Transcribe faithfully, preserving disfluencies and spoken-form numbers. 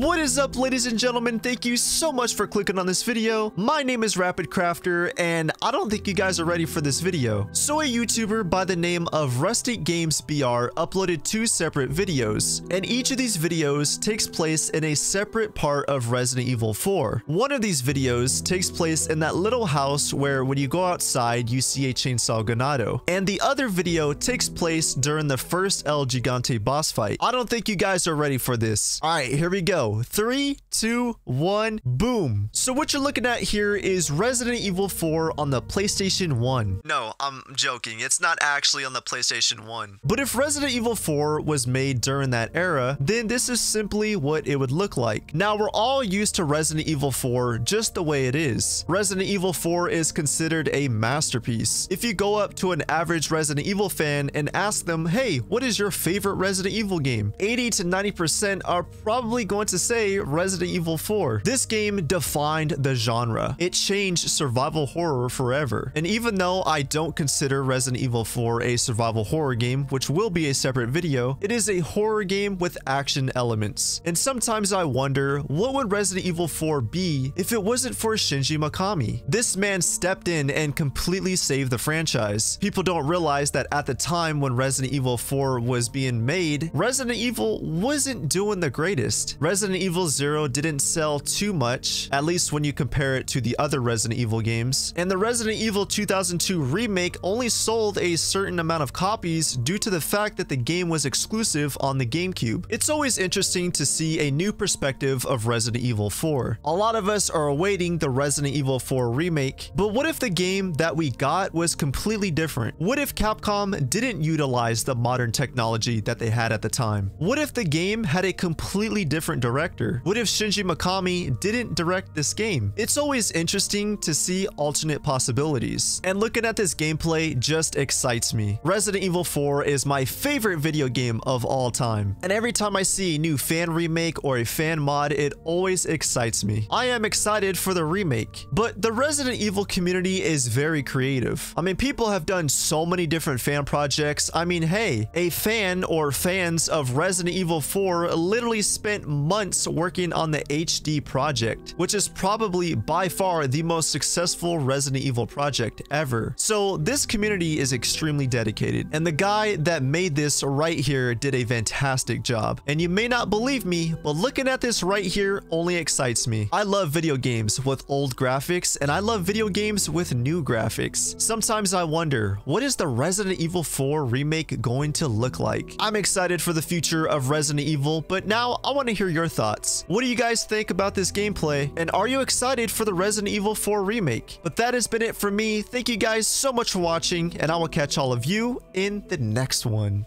What is up, ladies and gentlemen? Thank you so much for clicking on this video. My name is Rapid Crafter, and I don't think you guys are ready for this video. So a YouTuber by the name of Rustic Games B R uploaded two separate videos, and each of these videos takes place in a separate part of Resident Evil four. One of these videos takes place in that little house where when you go outside, you see a chainsaw Ganado. And the other video takes place during the first El Gigante boss fight. I don't think you guys are ready for this. All right, here we go. Three, two, one, boom. So what you're looking at here is Resident Evil four on the PlayStation one. No, I'm joking. It's not actually on the PlayStation one. But if Resident Evil four was made during that era, then this is simply what it would look like. Now, we're all used to Resident Evil four just the way it is. Resident Evil four is considered a masterpiece. If you go up to an average Resident Evil fan and ask them, hey, what is your favorite Resident Evil game? eighty to ninety percent are probably going to to say Resident Evil four. This game defined the genre. It changed survival horror forever. And even though I don't consider Resident Evil four a survival horror game, which will be a separate video, it is a horror game with action elements. And sometimes I wonder, what would Resident Evil four be if it wasn't for Shinji Mikami? This man stepped in and completely saved the franchise. People don't realize that at the time when Resident Evil four was being made, Resident Evil wasn't doing the greatest. Resident Evil zero didn't sell too much, at least when you compare it to the other Resident Evil games. And the Resident Evil two thousand two remake only sold a certain amount of copies due to the fact that the game was exclusive on the GameCube. It's always interesting to see a new perspective of Resident Evil four. A lot of us are awaiting the Resident Evil four remake, but what if the game that we got was completely different? What if Capcom didn't utilize the modern technology that they had at the time? What if the game had a completely different direction? Director? What if Shinji Mikami didn't direct this game? It's always interesting to see alternate possibilities, and looking at this gameplay just excites me. Resident Evil four is my favorite video game of all time, and every time I see a new fan remake or a fan mod, it always excites me. I am excited for the remake, but the Resident Evil community is very creative. I mean, people have done so many different fan projects. I mean, hey, a fan or fans of Resident Evil four literally spent months months working on the H D project, which is probably by far the most successful Resident Evil project ever. So this community is extremely dedicated, and the guy that made this right here did a fantastic job. And you may not believe me, but looking at this right here only excites me. I love video games with old graphics, and I love video games with new graphics. Sometimes I wonder, what is the Resident Evil four remake going to look like? I'm excited for the future of Resident Evil, but now I want to hear your thoughts. What do you guys think about this gameplay, and are you excited for the Resident Evil four remake? But that has been it for me. Thank you guys so much for watching, and I will catch all of you in the next one.